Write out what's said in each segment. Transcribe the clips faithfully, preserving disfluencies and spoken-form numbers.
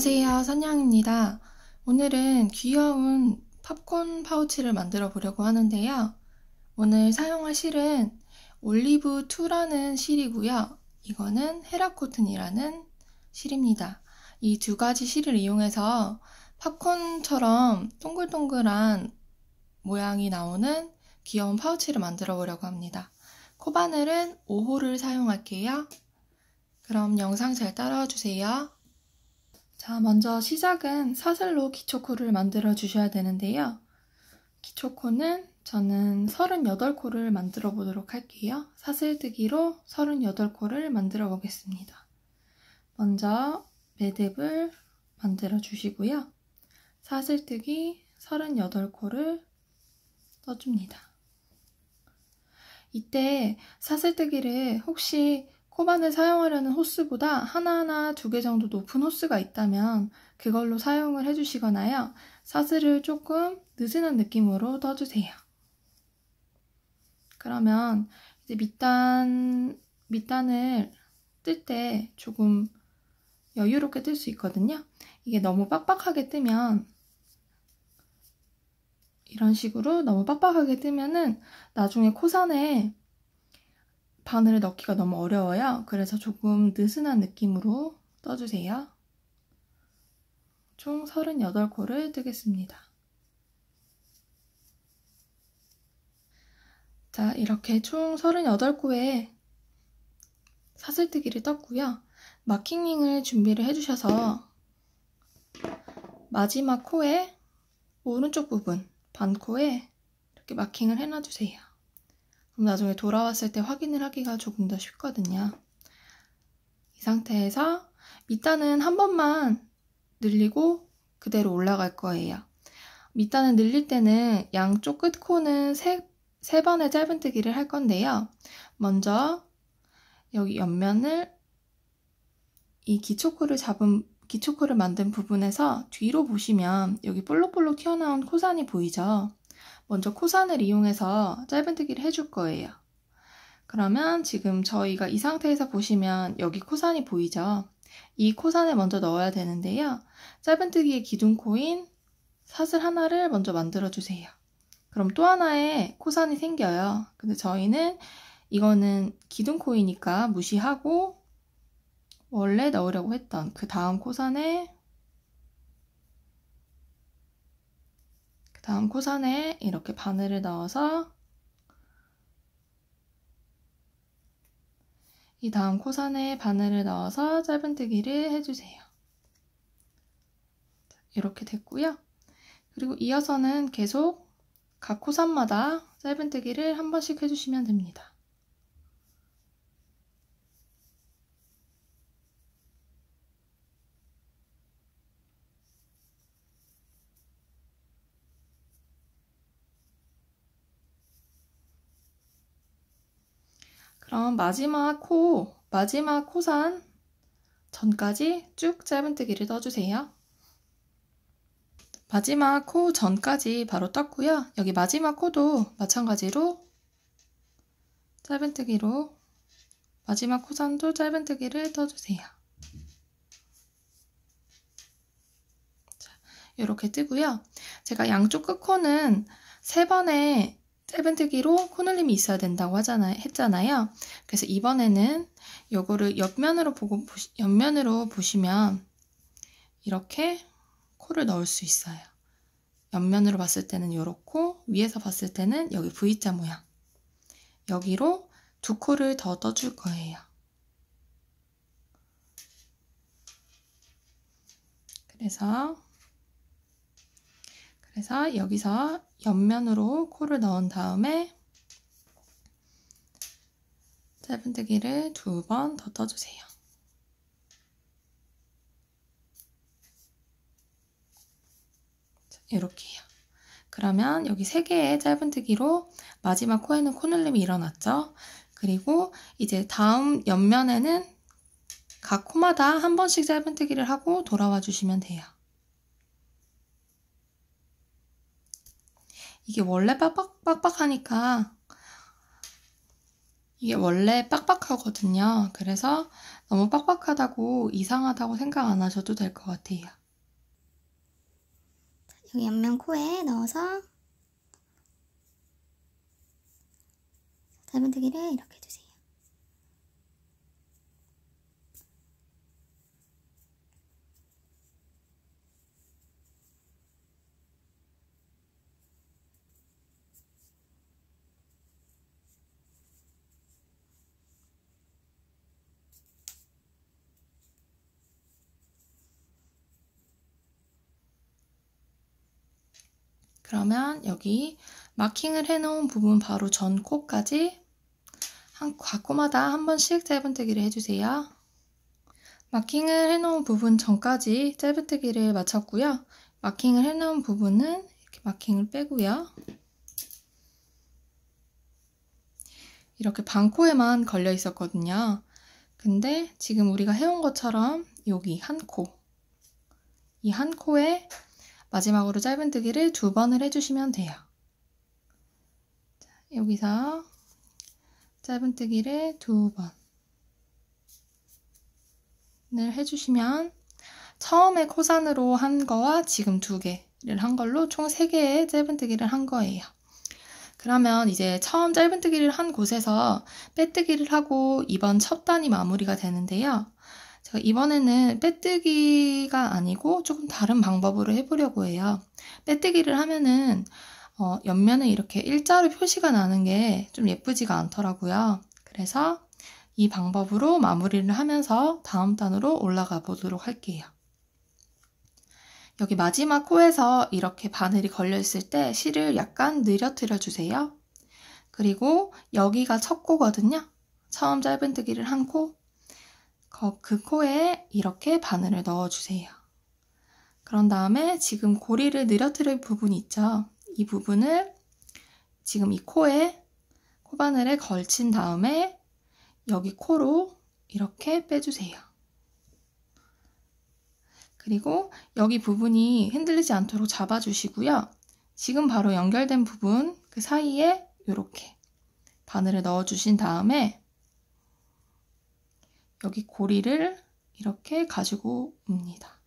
안녕하세요, 선영입니다. 오늘은 귀여운 팝콘 파우치를 만들어 보려고 하는데요. 오늘 사용할 실은 올리브이라는 실이고요. 이거는 헤라코튼이라는 실입니다. 이 두 가지 실을 이용해서 팝콘처럼 동글동글한 모양이 나오는 귀여운 파우치를 만들어 보려고 합니다. 코바늘은 오 호를 사용할게요. 그럼 영상 잘 따라와 주세요. 자, 먼저 시작은 사슬로 기초코를 만들어 주셔야 되는데요. 기초코는 저는 서른여덟 코를 만들어 보도록 할게요. 사슬뜨기로 서른여덟 코를 만들어 보겠습니다. 먼저 매듭을 만들어 주시고요. 사슬뜨기 서른여덟 코를 떠줍니다. 이때 사슬뜨기를 혹시 코바늘 사용하려는 호스보다 하나하나 두 개 정도 높은 호스가 있다면 그걸로 사용을 해주시거나요. 사슬을 조금 느슨한 느낌으로 떠주세요. 그러면 이제 밑단, 밑단을 뜰 때 조금 여유롭게 뜰 수 있거든요. 이게 너무 빡빡하게 뜨면 이런 식으로 너무 빡빡하게 뜨면은 나중에 코산에 바늘을 넣기가 너무 어려워요. 그래서 조금 느슨한 느낌으로 떠주세요. 총 서른여덟 코를 뜨겠습니다. 자, 이렇게 총 서른여덟 코에 사슬뜨기를 떴고요. 마킹링을 준비를 해주셔서 마지막 코에 오른쪽 부분, 반코에 이렇게 마킹을 해놔주세요. 그럼 나중에 돌아왔을 때 확인을 하기가 조금 더 쉽거든요. 이 상태에서 밑단은 한 번만 늘리고 그대로 올라갈 거예요. 밑단을 늘릴 때는 양쪽 끝 코는 세, 세 번의 짧은뜨기를 할 건데요. 먼저 여기 옆면을 이 기초코를 잡은 기초코를 만든 부분에서 뒤로 보시면 여기 볼록볼록 튀어나온 코산이 보이죠? 먼저 코산을 이용해서 짧은뜨기를 해줄 거예요. 그러면 지금 저희가 이 상태에서 보시면 여기 코산이 보이죠? 이 코산에 먼저 넣어야 되는데요. 짧은뜨기의 기둥코인 사슬 하나를 먼저 만들어주세요. 그럼 또 하나의 코산이 생겨요. 근데 저희는 이거는 기둥코이니까 무시하고 원래 넣으려고 했던 그 다음 코산에 다음 코산에 이렇게 바늘을 넣어서 이 다음 코산에 바늘을 넣어서 짧은뜨기를 해주세요. 이렇게 됐고요. 그리고 이어서는 계속 각 코산마다 짧은뜨기를 한 번씩 해주시면 됩니다. 그럼 마지막 코, 마지막 코산 전까지 쭉 짧은뜨기를 떠주세요. 마지막 코 전까지 바로 떴고요. 여기 마지막 코도 마찬가지로 짧은뜨기로 마지막 코산도 짧은뜨기를 떠주세요. 자, 이렇게 뜨고요. 제가 양쪽 끝코는 세 번의 짧은뜨기로 코늘림이 있어야 된다고 하잖아요, 했잖아요. 그래서 이번에는 요거를 옆면으로 보고 옆면으로 보시면 이렇게 코를 넣을 수 있어요. 옆면으로 봤을 때는 요렇고 위에서 봤을 때는 여기 V자 모양. 여기로 두 코를 더 떠줄 거예요. 그래서 그래서 여기서 옆면으로 코를 넣은 다음에 짧은뜨기를 두 번 더 떠주세요. 이렇게요. 그러면 여기 세 개의 짧은뜨기로 마지막 코에는 코늘림이 일어났죠. 그리고 이제 다음 옆면에는 각 코마다 한 번씩 짧은뜨기를 하고 돌아와 주시면 돼요. 이게 원래 빡빡, 빡빡하니까 이게 원래 빡빡하거든요. 그래서 너무 빡빡하다고 이상하다고 생각 안 하셔도 될 것 같아요. 여기 옆면 코에 넣어서 달변뜨기를 이렇게 해주세요. 그러면 여기 마킹을 해놓은 부분 바로 전 코까지 한 괄호마다 한 번씩 짧은뜨기를 해주세요. 마킹을 해놓은 부분 전까지 짧은뜨기를 마쳤고요. 마킹을 해놓은 부분은 이렇게 마킹을 빼고요. 이렇게 반코에만 걸려 있었거든요. 근데 지금 우리가 해온 것처럼 여기 한 코, 이 한 코에 마지막으로 짧은뜨기를 두 번을 해주시면 돼요. 자, 여기서 짧은뜨기를 두 번을 해주시면 처음에 코산으로 한 거와 지금 두 개를 한 걸로 총 세 개의 짧은뜨기를 한 거예요. 그러면 이제 처음 짧은뜨기를 한 곳에서 빼뜨기를 하고 이번 첫 단이 마무리가 되는데요. 제가 이번에는 빼뜨기가 아니고 조금 다른 방법으로 해보려고 해요. 빼뜨기를 하면은 어, 옆면에 이렇게 일자로 표시가 나는 게 좀 예쁘지가 않더라고요. 그래서 이 방법으로 마무리를 하면서 다음 단으로 올라가 보도록 할게요. 여기 마지막 코에서 이렇게 바늘이 걸려 있을 때 실을 약간 느려뜨려 주세요. 그리고 여기가 첫 코거든요. 처음 짧은뜨기를 한 코, 그 코에 이렇게 바늘을 넣어주세요. 그런 다음에 지금 고리를 느려뜨릴 부분이 있죠. 이 부분을 지금 이 코에, 코바늘에 걸친 다음에 여기 코로 이렇게 빼주세요. 그리고 여기 부분이 흔들리지 않도록 잡아주시고요. 지금 바로 연결된 부분 그 사이에 이렇게 바늘을 넣어주신 다음에 여기 고리를 이렇게 가지고 옵니다.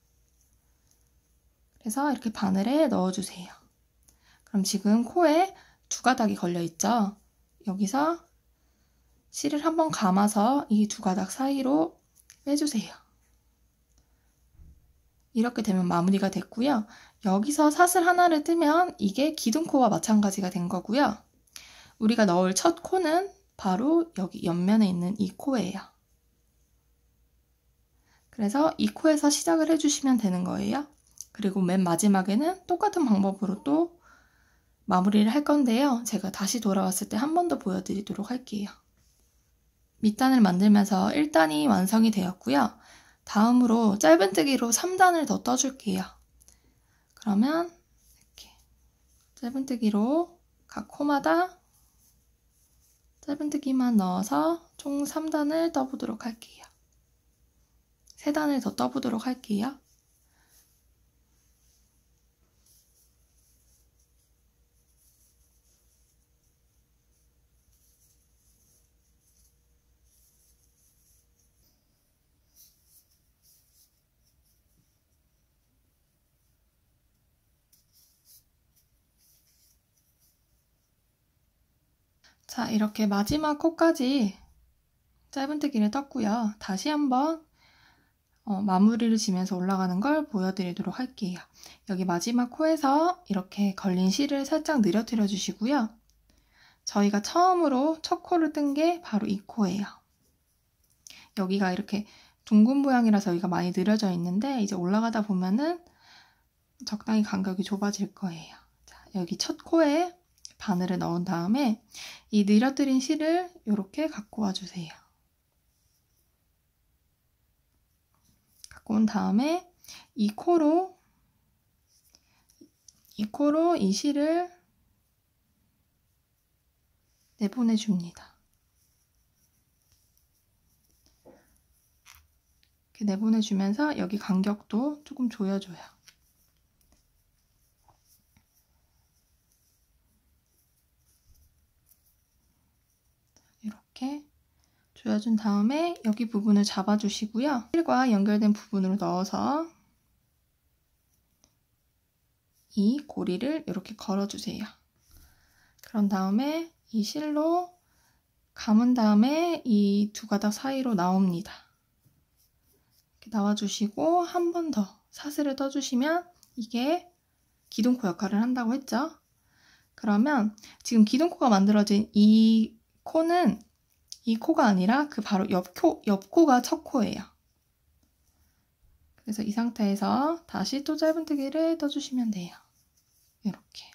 그래서 이렇게 바늘에 넣어주세요. 그럼 지금 코에 두 가닥이 걸려있죠? 여기서 실을 한번 감아서 이 두 가닥 사이로 빼주세요. 이렇게 되면 마무리가 됐고요. 여기서 사슬 하나를 뜨면 이게 기둥코와 마찬가지가 된 거고요. 우리가 넣을 첫 코는 바로 여기 옆면에 있는 이 코예요. 그래서 이 코에서 시작을 해주시면 되는 거예요. 그리고 맨 마지막에는 똑같은 방법으로 또 마무리를 할 건데요. 제가 다시 돌아왔을 때 한 번 더 보여드리도록 할게요. 밑단을 만들면서 일 단이 완성이 되었고요. 다음으로 짧은뜨기로 삼 단을 더 떠줄게요. 그러면 이렇게 짧은뜨기로 각 코마다 짧은뜨기만 넣어서 총 삼 단을 떠보도록 할게요. 세 단을 더 떠보도록 할게요. 자, 이렇게 마지막 코까지 짧은뜨기를 떴고요. 다시 한번 어, 마무리를 지면서 올라가는 걸 보여드리도록 할게요. 여기 마지막 코에서 이렇게 걸린 실을 살짝 느려뜨려 주시고요. 저희가 처음으로 첫 코를 뜬 게 바로 이 코예요. 여기가 이렇게 둥근 모양이라서 여기가 많이 느려져 있는데 이제 올라가다 보면은 적당히 간격이 좁아질 거예요. 자, 여기 첫 코에 바늘을 넣은 다음에 이 느려뜨린 실을 이렇게 갖고 와주세요. 온 다음에 이 코로 이 코로 이 실을 내보내 줍니다. 이렇게 내보내 주면서 여기 간격도 조금 조여줘요. 이렇게 조여준 다음에 여기 부분을 잡아주시고요. 일과 연결된 부분으로 넣어서 이 고리를 이렇게 걸어주세요. 그런 다음에 이 실로 감은 다음에 이 두 가닥 사이로 나옵니다. 이렇게 나와주시고 한 번 더 사슬을 떠주시면 이게 기둥코 역할을 한다고 했죠. 그러면 지금 기둥코가 만들어진 이 코는 이 코가 아니라 그 바로 옆코, 옆코가 첫 코예요. 그래서 이 상태에서 다시 또 짧은뜨기를 떠주시면 돼요. 이렇게.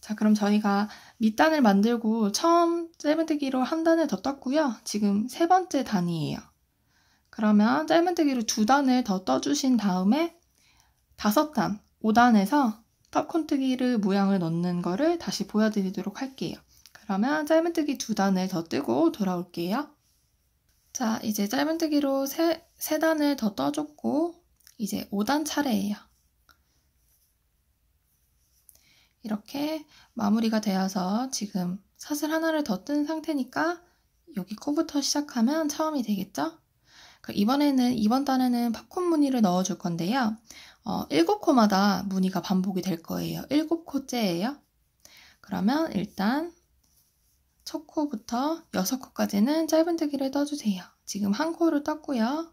자, 그럼 저희가 밑단을 만들고 처음 짧은뜨기로 한 단을 더 떴고요. 지금 세 번째 단이에요. 그러면 짧은뜨기로 두 단을 더 떠주신 다음에 다섯 단, 오 단에서 팝콘뜨기를 모양을 넣는 거를 다시 보여드리도록 할게요. 그러면 짧은뜨기 두 단을 더 뜨고 돌아올게요. 자, 이제 짧은뜨기로 세, 세 단을 더 떠줬고 이제 오 단 차례예요. 이렇게 마무리가 되어서 지금 사슬 하나를 더 뜬 상태니까 여기 코부터 시작하면 처음이 되겠죠? 이번에는, 이번 단에는 팝콘 무늬를 넣어줄 건데요. 어, 일곱 코마다 무늬가 반복이 될 거예요. 일곱 코째예요. 그러면 일단 첫 코부터 여섯 코까지는 짧은뜨기를 떠주세요. 지금 한 코를 떴고요.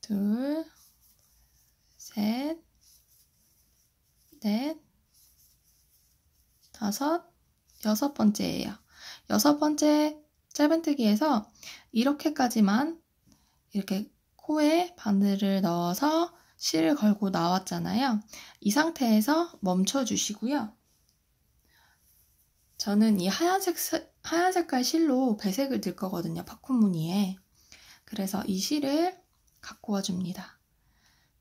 둘, 셋, 넷, 다섯, 여섯 번째예요. 여섯 번째 짧은뜨기에서 이렇게까지만 이렇게 코에 바늘을 넣어서 실을 걸고 나왔잖아요. 이 상태에서 멈춰 주시고요. 저는 이 하얀색, 하얀 색깔 실로 배색을 넣을 거거든요. 팝콘 무늬에. 그래서 이 실을 갖고 와 줍니다.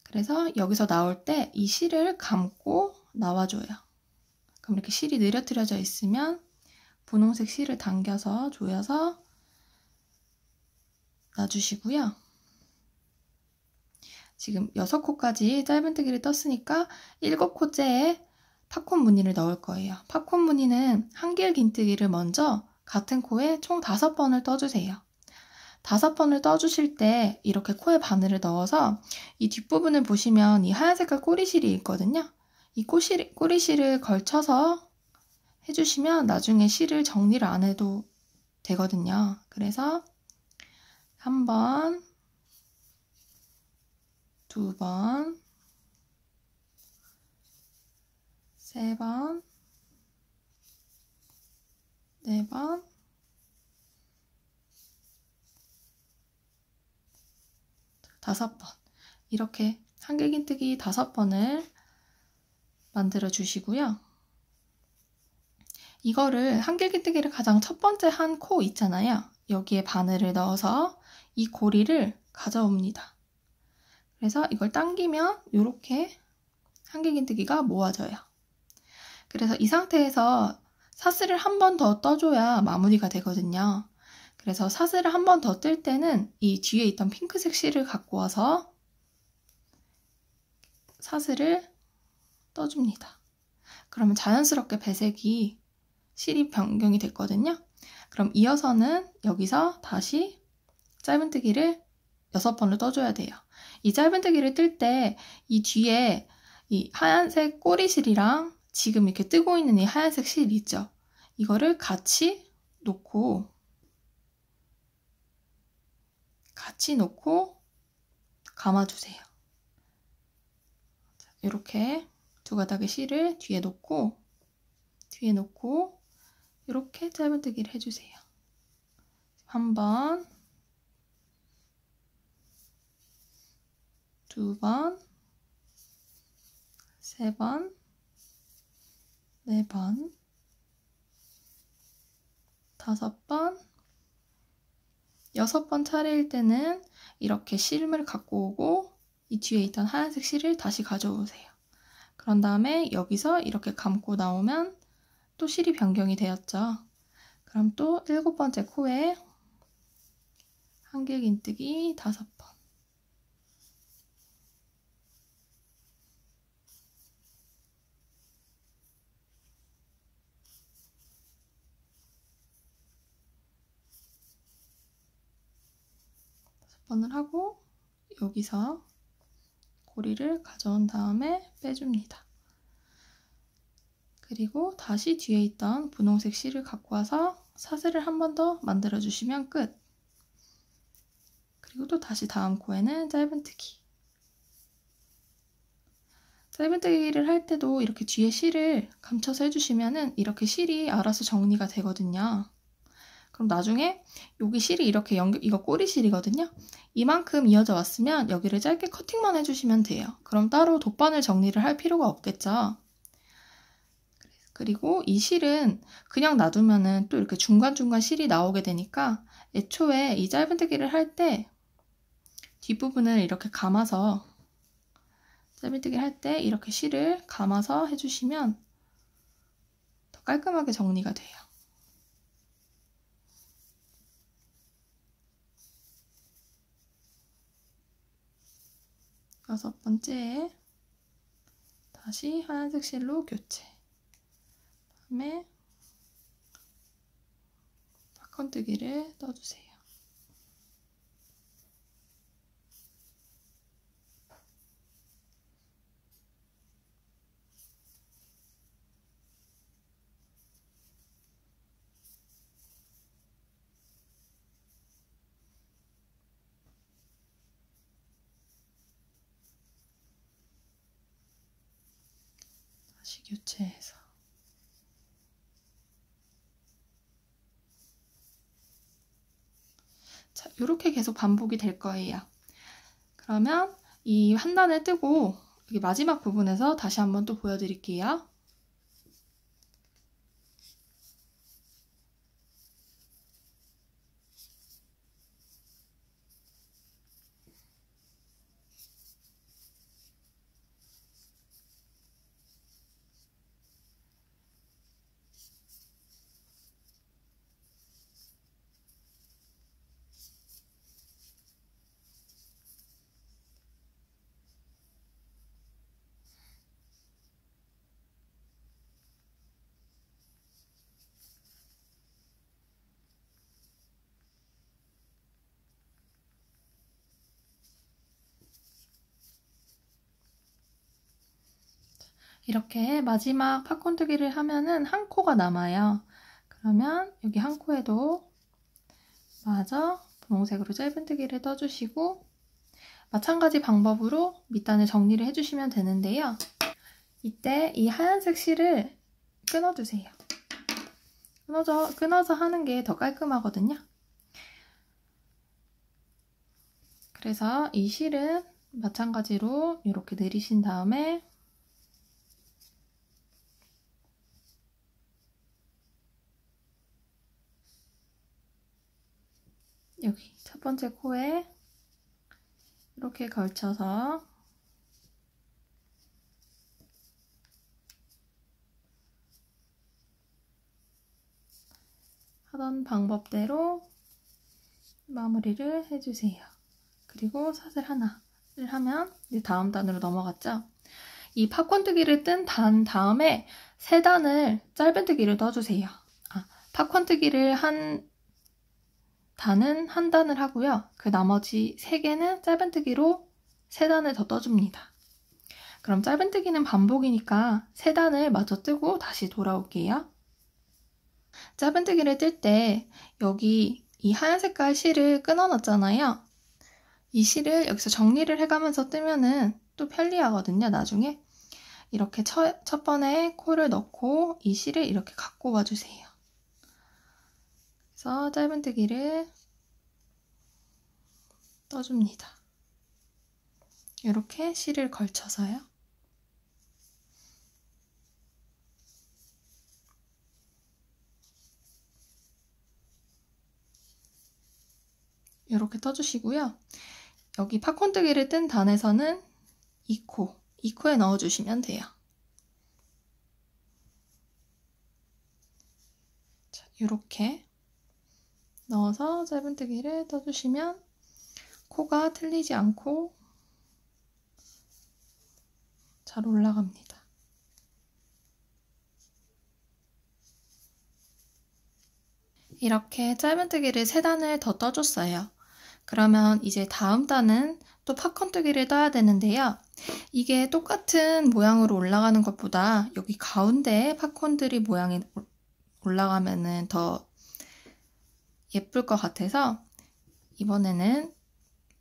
그래서 여기서 나올 때 이 실을 감고 나와줘요. 그럼 이렇게 실이 늘어뜨려져 있으면 분홍색 실을 당겨서 조여서 놔주시고요. 지금 여섯 코까지 짧은뜨기를 떴으니까 일곱 코째에 팝콘 무늬를 넣을 거예요. 팝콘 무늬는 한길 긴뜨기를 먼저 같은 코에 총 다섯 번을 떠주세요. 다섯 번을 떠주실 때 이렇게 코에 바늘을 넣어서 이 뒷부분을 보시면 이 하얀 색깔 꼬리실이 있거든요. 이 꼬실, 꼬리실을 걸쳐서 해주시면 나중에 실을 정리를 안 해도 되거든요. 그래서 한 번, 두 번, 세 번, 네 번, 다섯 번 이렇게 한길긴뜨기 다섯 번을 만들어 주시고요. 이거를 한길긴뜨기를 가장 첫 번째 한 코 있잖아요. 여기에 바늘을 넣어서 이 고리를 가져옵니다. 그래서 이걸 당기면 이렇게 한길긴뜨기가 모아져요. 그래서 이 상태에서 사슬을 한 번 더 떠줘야 마무리가 되거든요. 그래서 사슬을 한 번 더 뜰 때는 이 뒤에 있던 핑크색 실을 갖고 와서 사슬을 떠줍니다. 그러면 자연스럽게 배색이 실이 변경이 됐거든요. 그럼 이어서는 여기서 다시 짧은뜨기를 여섯 번을 떠줘야 돼요. 이 짧은뜨기를 뜰 때 이 뒤에 이 하얀색 꼬리실이랑 지금 이렇게 뜨고 있는 이 하얀색 실 있죠? 이거를 같이 놓고 같이 놓고 감아주세요. 이렇게 두 가닥의 실을 뒤에 놓고 뒤에 놓고 이렇게 짧은뜨기를 해주세요. 한 번, 두 번, 세 번, 네 번, 다섯 번, 여섯 번 차례일 때는 이렇게 실을 갖고 오고 이 뒤에 있던 하얀색 실을 다시 가져오세요. 그런 다음에 여기서 이렇게 감고 나오면 또 실이 변경이 되었죠. 그럼 또 일곱 번째 코에 한길긴뜨기 다섯 번. 번을 하고 여기서 고리를 가져온 다음에 빼줍니다. 그리고 다시 뒤에 있던 분홍색 실을 갖고 와서 사슬을 한 번 더 만들어 주시면 끝. 그리고 또 다시 다음 코에는 짧은뜨기. 짧은뜨기를 할 때도 이렇게 뒤에 실을 감춰서 해주시면은 이렇게 실이 알아서 정리가 되거든요. 그럼 나중에 여기 실이 이렇게 연결, 이거 꼬리실이거든요. 이만큼 이어져 왔으면 여기를 짧게 커팅만 해주시면 돼요. 그럼 따로 돗바늘 정리를 할 필요가 없겠죠. 그리고 이 실은 그냥 놔두면은 또 이렇게 중간중간 실이 나오게 되니까 애초에 이 짧은뜨기를 할 때 뒷부분을 이렇게 감아서 짧은뜨기를 할 때 이렇게 실을 감아서 해주시면 더 깔끔하게 정리가 돼요. 여섯 번째, 다시 하얀색 실로 교체. 다음에 팝콘뜨기를 떠주세요. 다시 교체해서 자, 이렇게 계속 반복이 될 거예요. 그러면 이 한 단을 뜨고 여기 마지막 부분에서 다시 한번 또 보여드릴게요. 이렇게 마지막 팝콘뜨기를 하면은 한 코가 남아요. 그러면 여기 한 코에도 마저 분홍색으로 짧은뜨기를 떠주시고 마찬가지 방법으로 밑단을 정리를 해주시면 되는데요. 이때 이 하얀색 실을 끊어주세요. 끊어져, 끊어서 하는 게 더 깔끔하거든요. 그래서 이 실은 마찬가지로 이렇게 내리신 다음에 여기 첫 번째 코에 이렇게 걸쳐서 하던 방법대로 마무리를 해주세요. 그리고 사슬 하나를 하면 이제 다음 단으로 넘어갔죠. 이 팝콘뜨기를 뜬 단 다음에 세 단을 짧은뜨기를 떠주세요. 아, 팝콘뜨기를 한 단은 한 단을 하고요. 그 나머지 세 개는 짧은뜨기로 세 단을 더 떠줍니다. 그럼 짧은뜨기는 반복이니까 세 단을 마저 뜨고 다시 돌아올게요. 짧은뜨기를 뜰 때 여기 이 하얀 색깔 실을 끊어놨잖아요. 이 실을 여기서 정리를 해가면서 뜨면은 또 편리하거든요. 나중에 이렇게 첫, 첫 번에 코를 넣고 이 실을 이렇게 갖고 와주세요. 그래서 짧은뜨기를 떠줍니다. 이렇게 실을 걸쳐서요. 이렇게 떠주시고요. 여기 팝콘뜨기를 뜬 단에서는 이 코, 이 코에 넣어주시면 돼요. 자, 이렇게 넣어서 짧은뜨기를 떠주시면 코가 틀리지 않고 잘 올라갑니다. 이렇게 짧은뜨기를 세 단을 더 떠줬어요. 그러면 이제 다음 단은 또 팝콘뜨기를 떠야 되는데요. 이게 똑같은 모양으로 올라가는 것보다 여기 가운데에 팝콘들이 모양이 올라가면은 더 예쁠 것 같아서 이번에는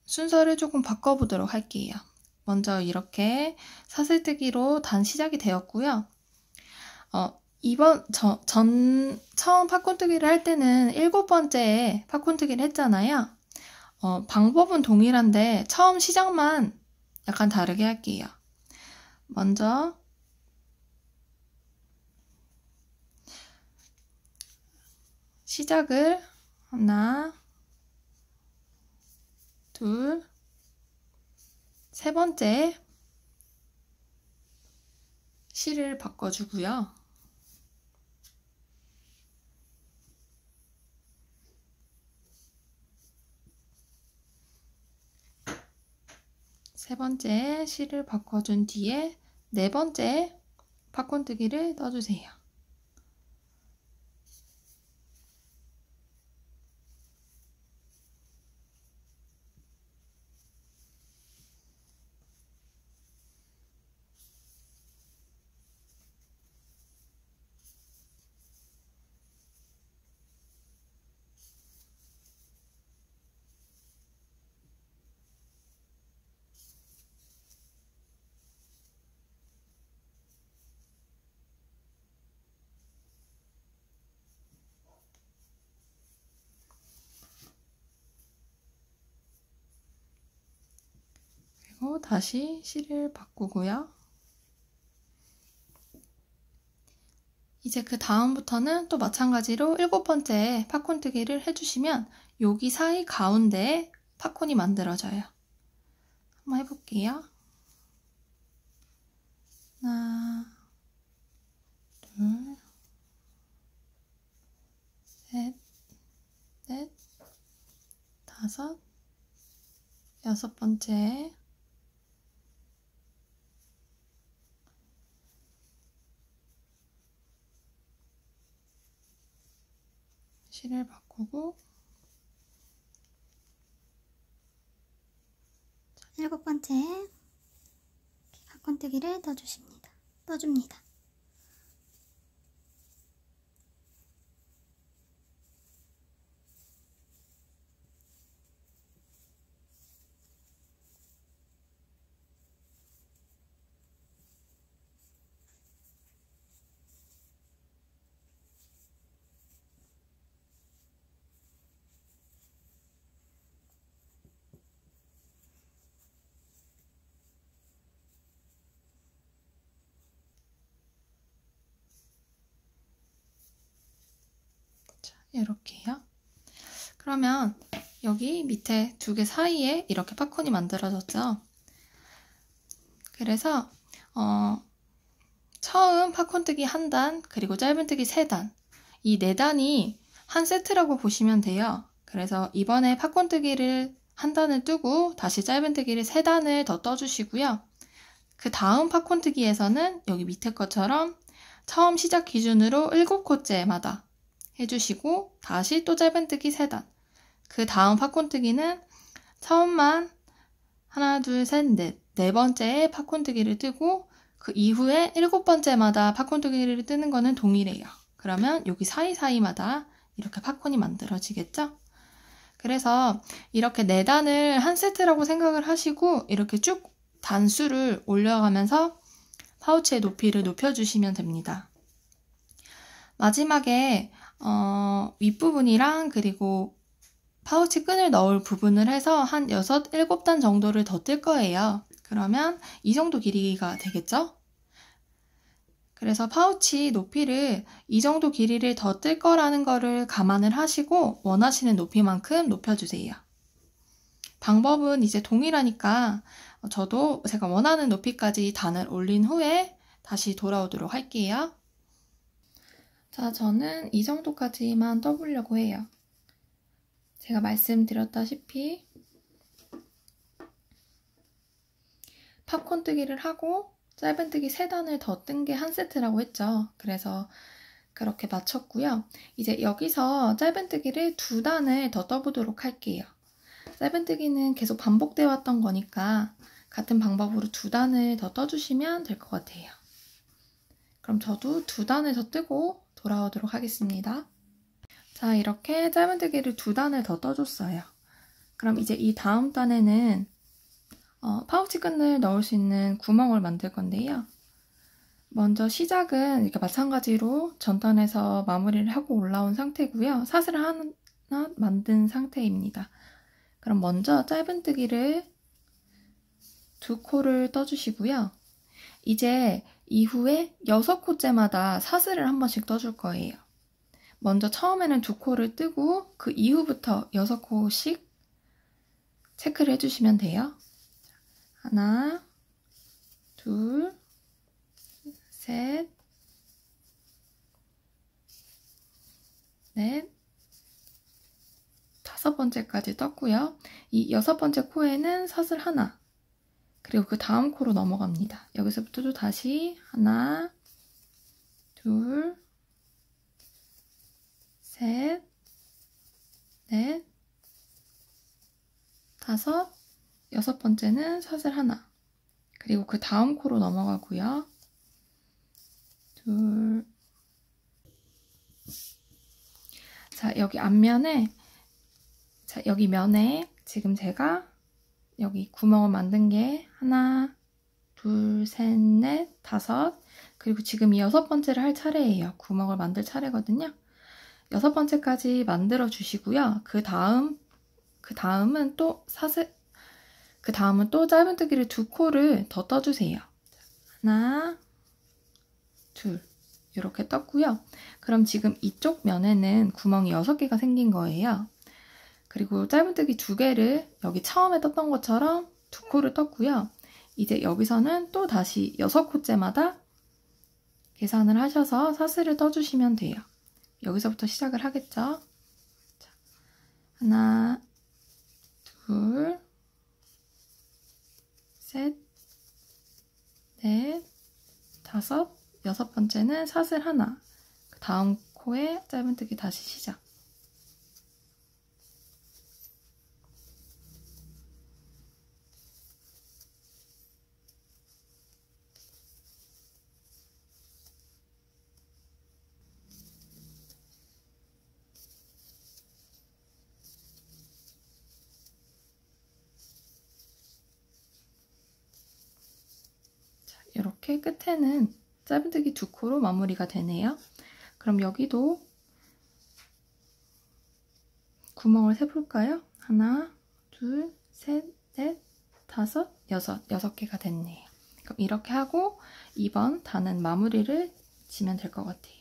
순서를 조금 바꿔보도록 할게요. 먼저 이렇게 사슬뜨기로 단 시작이 되었고요. 어, 이번 저, 전 처음 팝콘뜨기를 할 때는 일곱 번째에 팝콘뜨기를 했잖아요. 어, 방법은 동일한데 처음 시작만 약간 다르게 할게요. 먼저 시작을 하나, 둘, 세 번째 실을 바꿔주고요. 세 번째 실을 바꿔준 뒤에 네 번째 팝콘뜨기를 떠주세요. 다시 실을 바꾸고요. 이제 그 다음부터는 또 마찬가지로 일곱 번째 팝콘뜨기를 해주시면 여기 사이 가운데에 팝콘이 만들어져요. 한번 해볼게요. 하나, 둘, 셋, 넷, 다섯, 여섯 번째 실을 바꾸고 일곱 번째 팝콘뜨기를 떠주십니다. 떠줍니다. 이렇게요. 그러면 여기 밑에 두 개 사이에 이렇게 팝콘이 만들어졌죠. 그래서 어, 처음 팝콘뜨기 한 단, 그리고 짧은뜨기 세 단, 이 네 단이 한 세트라고 보시면 돼요. 그래서 이번에 팝콘뜨기를 한 단을 뜨고 다시 짧은뜨기를 세 단을 더 떠주시고요. 그 다음 팝콘뜨기에서는 여기 밑에 것처럼 처음 시작 기준으로 일곱 코째마다 해주시고 다시 또 짧은뜨기 세 단, 그 다음 팝콘뜨기는 처음만 하나, 둘, 셋, 넷, 네 번째에 팝콘뜨기를 뜨고 그 이후에 일곱 번째마다 팝콘뜨기를 뜨는 거는 동일해요. 그러면 여기 사이사이마다 이렇게 팝콘이 만들어지겠죠? 그래서 이렇게 네 단을 한 세트라고 생각을 하시고 이렇게 쭉 단수를 올려가면서 파우치의 높이를 높여주시면 됩니다. 마지막에 어, 윗부분이랑 그리고 파우치 끈을 넣을 부분을 해서 한 여섯, 일곱 단 정도를 더 뜰 거예요. 그러면 이 정도 길이가 되겠죠? 그래서 파우치 높이를 이 정도 길이를 더 뜰 거라는 거를 감안을 하시고 원하시는 높이만큼 높여주세요. 방법은 이제 동일하니까 저도 제가 원하는 높이까지 단을 올린 후에 다시 돌아오도록 할게요. 자, 저는 이 정도까지만 떠보려고 해요. 제가 말씀드렸다시피 팝콘뜨기를 하고 짧은뜨기 세 단을 더 뜬 게 한 세트라고 했죠. 그래서 그렇게 마쳤고요. 이제 여기서 짧은뜨기를 두 단을 더 떠보도록 할게요. 세븐뜨기는 계속 반복되어 왔던 거니까 같은 방법으로 두 단을 더 떠주시면 될 것 같아요. 그럼 저도 두 단을 더 뜨고 돌아오도록 하겠습니다. 자, 이렇게 짧은뜨기를 두 단을 더 떠줬어요. 그럼 이제 이 다음 단에는 어, 파우치 끈을 넣을 수 있는 구멍을 만들 건데요. 먼저 시작은 이렇게 마찬가지로 전단에서 마무리를 하고 올라온 상태고요. 사슬을 하나 만든 상태입니다. 그럼 먼저 짧은뜨기를 두 코를 떠주시고요. 이제 이후에 여섯 코째마다 사슬을 한 번씩 떠줄 거예요. 먼저 처음에는 두 코를 뜨고 그 이후부터 여섯 코씩 체크를 해주시면 돼요. 하나, 둘, 셋, 넷, 다섯 번째까지 떴고요. 이 여섯 번째 코에는 사슬 하나, 그리고 그 다음 코로 넘어갑니다. 여기서부터도 다시 하나, 둘, 셋, 넷, 다섯, 여섯 번째는 사슬 하나, 그리고 그 다음 코로 넘어가고요. 둘, 자, 여기 앞면에, 자, 여기 면에 지금 제가 여기 구멍을 만든 게 하나, 둘, 셋, 넷, 다섯, 그리고 지금 이 여섯 번째를 할 차례예요. 구멍을 만들 차례거든요. 여섯 번째까지 만들어 주시고요. 그 다음, 그 다음은 또 사슬, 그 다음은 또 짧은뜨기를 두 코를 더 떠주세요. 하나, 둘, 이렇게 떴고요. 그럼 지금 이쪽 면에는 구멍이 여섯 개가 생긴 거예요. 그리고 짧은뜨기 두 개를 여기 처음에 떴던 것처럼 두 코를 떴고요. 이제 여기서는 또 다시 여섯 코째마다 계산을 하셔서 사슬을 떠주시면 돼요. 여기서부터 시작을 하겠죠. 자, 하나, 둘, 셋, 넷, 다섯, 여섯 번째는 사슬 하나, 그 다음 코에 짧은뜨기 다시 시작. 이렇게 끝에는 짧은뜨기 두 코로 마무리가 되네요. 그럼 여기도 구멍을 세볼까요? 하나, 둘, 셋, 넷, 다섯, 여섯, 여섯 개가 됐네요. 그럼 이렇게 하고 이번 단은 마무리를 지면 될 것 같아요.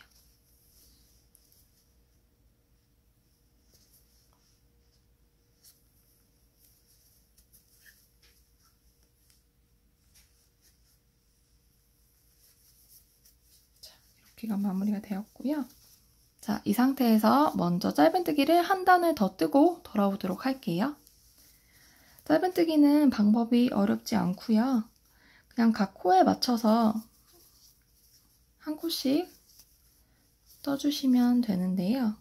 여기가 마무리가 되었고요. 자, 이 상태에서 먼저 짧은뜨기를 한 단을 더 뜨고 돌아오도록 할게요. 짧은뜨기는 방법이 어렵지 않고요. 그냥 각 코에 맞춰서 한 코씩 떠주시면 되는데요.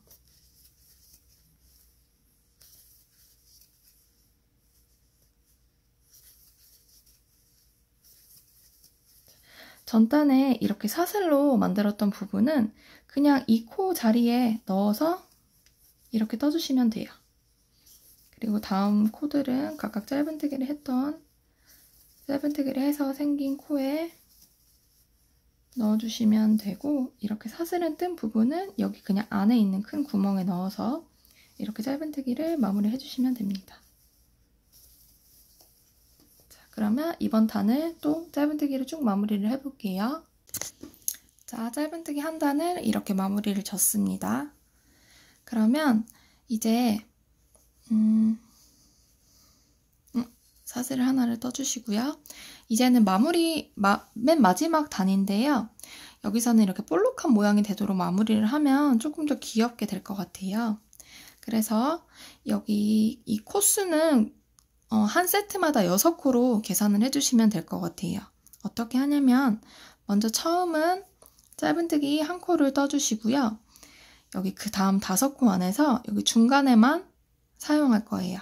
전단에 이렇게 사슬로 만들었던 부분은 그냥 이 코 자리에 넣어서 이렇게 떠주시면 돼요. 그리고 다음 코들은 각각 짧은뜨기를 했던 짧은뜨기를 해서 생긴 코에 넣어주시면 되고, 이렇게 사슬은 뜬 부분은 여기 그냥 안에 있는 큰 구멍에 넣어서 이렇게 짧은뜨기를 마무리 해주시면 됩니다. 그러면 이번 단을 또 짧은뜨기를 쭉 마무리를 해볼게요. 자, 짧은뜨기 한 단을 이렇게 마무리를 졌습니다. 그러면 이제 음, 음, 사슬을 하나를 떠주시고요. 이제는 마무리, 마, 맨 마지막 단인데요. 여기서는 이렇게 볼록한 모양이 되도록 마무리를 하면 조금 더 귀엽게 될 것 같아요. 그래서 여기 이 코수는 어, 한 세트마다 여섯 코로 계산을 해주시면 될 것 같아요. 어떻게 하냐면 먼저 처음은 짧은뜨기 한 코를 떠주시고요. 여기 그 다음 다섯 코 안에서 여기 중간에만 사용할 거예요.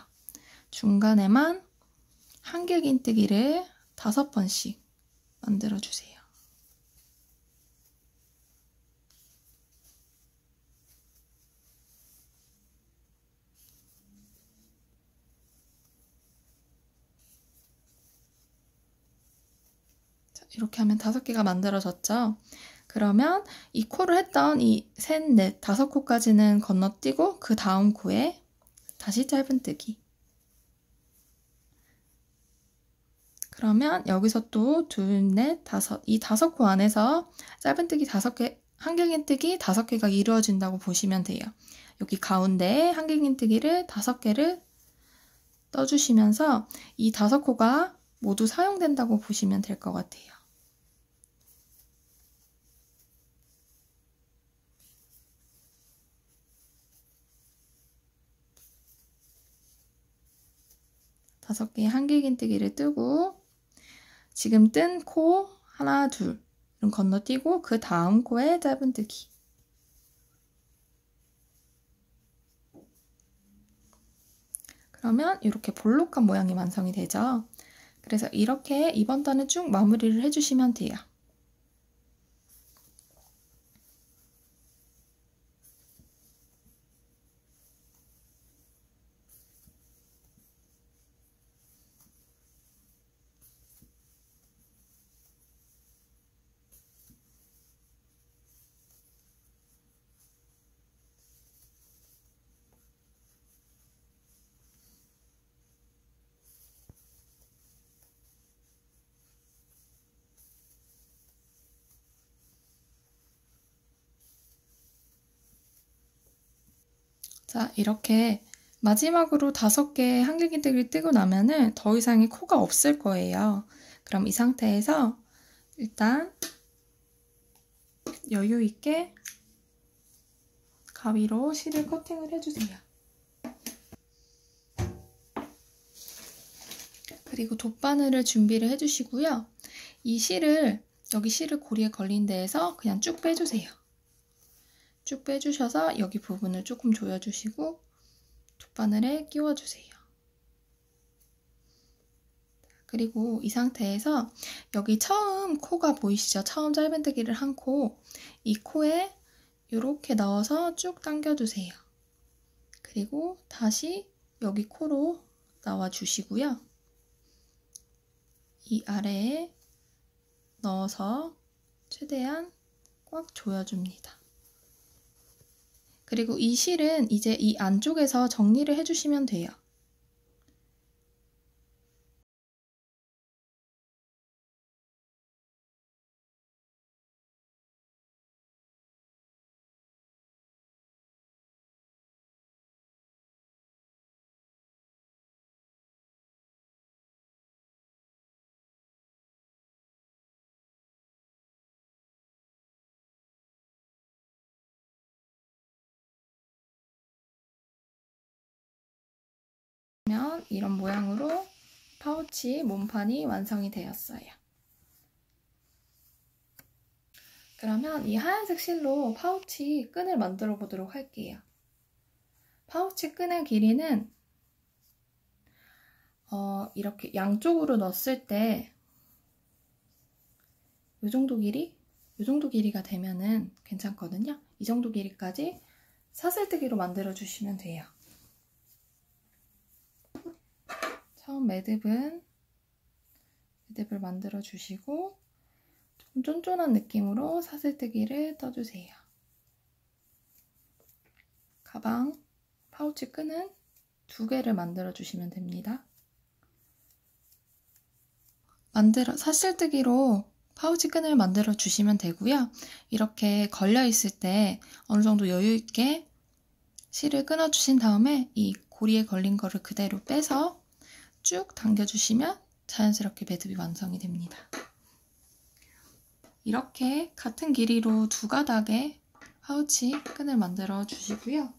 중간에만 한길긴뜨기를 다섯 번씩 만들어주세요. 자, 이렇게 하면 다섯 개가 만들어졌죠? 그러면 이 코를 했던 이 셋, 넷, 다섯 코까지는 건너뛰고 그 다음 코에 다시 짧은뜨기. 그러면 여기서 또 둘, 넷, 다섯, 이 다섯 코 안에서 짧은뜨기 다섯 개, 한길긴뜨기 다섯 개가 이루어진다고 보시면 돼요. 여기 가운데에 한길긴뜨기를 다섯 개를 떠주시면서 이 다섯 코가 모두 사용된다고 보시면 될 것 같아요. 다섯 개의 한길긴뜨기를 뜨고 지금 뜬 코 하나 둘 건너뛰고 그 다음 코에 짧은뜨기. 그러면 이렇게 볼록한 모양이 완성이 되죠. 그래서 이렇게 이번 단은 쭉 마무리를 해주시면 돼요. 자, 이렇게 마지막으로 다섯 개의 한길긴뜨기를 뜨고 나면은 더 이상의 코가 없을 거예요. 그럼 이 상태에서 일단 여유 있게 가위로 실을 커팅을 해주세요. 그리고 돗바늘을 준비를 해주시고요. 이 실을, 여기 실을 고리에 걸린 데에서 그냥 쭉 빼주세요. 쭉 빼주셔서 여기 부분을 조금 조여주시고 돗바늘에 끼워주세요. 그리고 이 상태에서 여기 처음 코가 보이시죠? 처음 짧은뜨기를 한 코, 이 코에 이렇게 넣어서 쭉 당겨주세요. 그리고 다시 여기 코로 나와주시고요. 이 아래에 넣어서 최대한 꽉 조여줍니다. 그리고 이 실은 이제 이 안쪽에서 정리를 해주시면 돼요. 이런 모양으로 파우치 몸판이 완성이 되었어요. 그러면 이 하얀색 실로 파우치 끈을 만들어 보도록 할게요. 파우치 끈의 길이는 어, 이렇게 양쪽으로 넣었을 때 이 정도 길이? 이 정도 길이가 되면은 괜찮거든요. 이 정도 길이까지 사슬뜨기로 만들어 주시면 돼요. 처음 매듭은 매듭을 만들어 주시고 좀 쫀쫀한 느낌으로 사슬뜨기를 떠주세요. 가방 파우치 끈은 두 개를 만들어 주시면 됩니다. 만들어 사슬뜨기로 파우치 끈을 만들어 주시면 되고요. 이렇게 걸려 있을 때 어느 정도 여유 있게 실을 끊어 주신 다음에 이 고리에 걸린 거를 그대로 빼서 쭉 당겨주시면 자연스럽게 매듭이 완성이 됩니다. 이렇게 같은 길이로 두 가닥의 파우치 끈을 만들어 주시고요.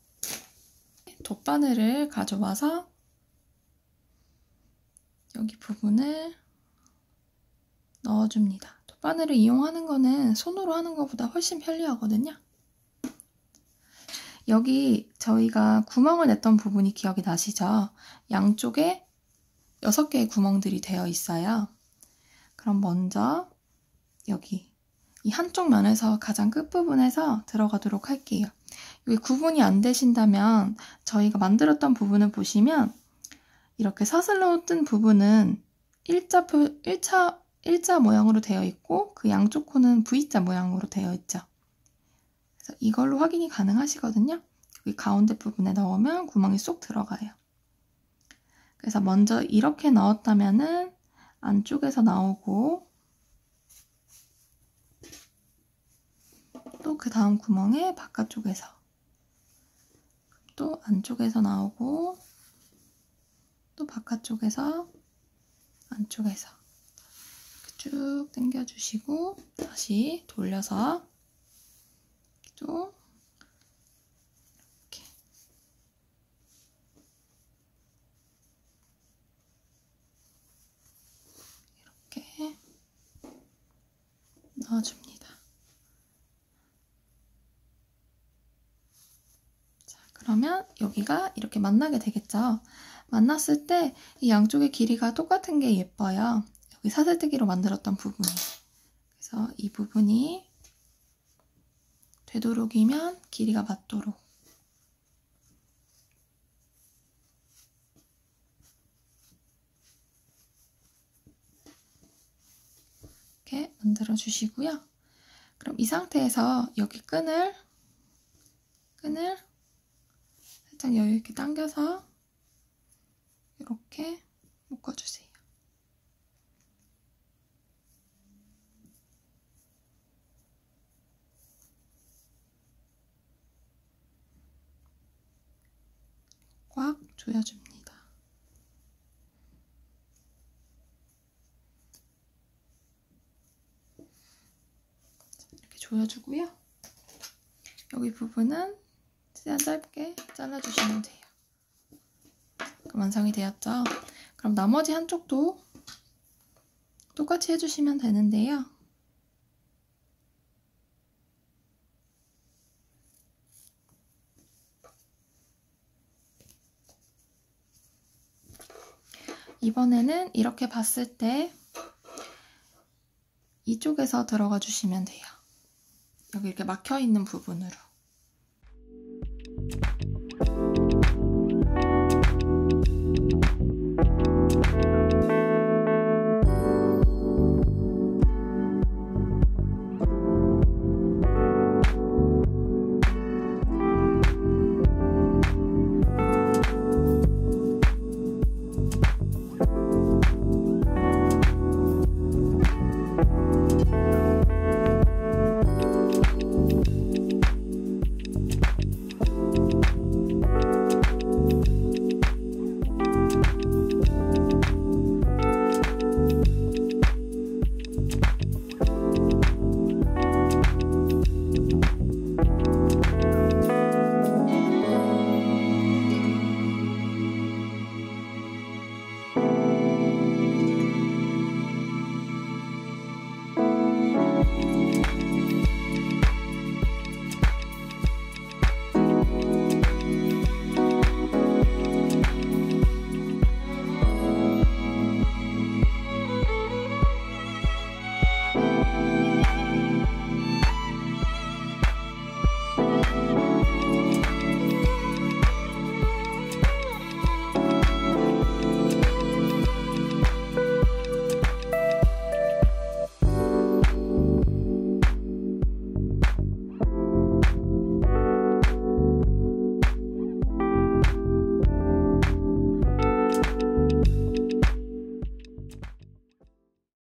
돗바늘을 가져와서 여기 부분을 넣어줍니다. 돗바늘을 이용하는 거는 손으로 하는 것보다 훨씬 편리하거든요. 여기 저희가 구멍을 냈던 부분이 기억이 나시죠? 양쪽에 여섯 개의 구멍들이 되어 있어요. 그럼 먼저 여기 이 한쪽 면에서 가장 끝부분에서 들어가도록 할게요. 이게 구분이 안 되신다면 저희가 만들었던 부분을 보시면 이렇게 사슬로 뜬 부분은 일자, 표, 일자, 일자 모양으로 되어 있고 그 양쪽 코는 V자 모양으로 되어 있죠. 그래서 이걸로 확인이 가능하시거든요. 여기 가운데 부분에 넣으면 구멍이 쏙 들어가요. 그래서 먼저 이렇게 넣었다면은 안쪽에서 나오고 또 그 다음 구멍에 바깥쪽에서 또 안쪽에서 나오고 또 바깥쪽에서 안쪽에서 이렇게 쭉 당겨주시고 다시 돌려서 또 이렇게 이렇게 넣어줍니다. 자, 그러면 여기가 이렇게 만나게 되겠죠. 만났을 때 이 양쪽의 길이가 똑같은 게 예뻐요. 여기 사슬뜨기로 만들었던 부분이. 그래서 이 부분이 되도록이면 길이가 맞도록. 이렇게 만들어 주시고요. 그럼 이 상태에서 여기 끈을 끈을 살짝 여유 있게 당겨서 이렇게 묶어주세요. 꽉 조여줍니다. 이렇게 조여주고요. 여기 부분은 최대한 짧게 잘라주시면 돼요. 완성이 되었죠? 그럼 나머지 한쪽도 똑같이 해주시면 되는데요. 이번에는 이렇게 봤을 때 이쪽에서 들어가 주시면 돼요. 여기 이렇게 막혀있는 부분으로.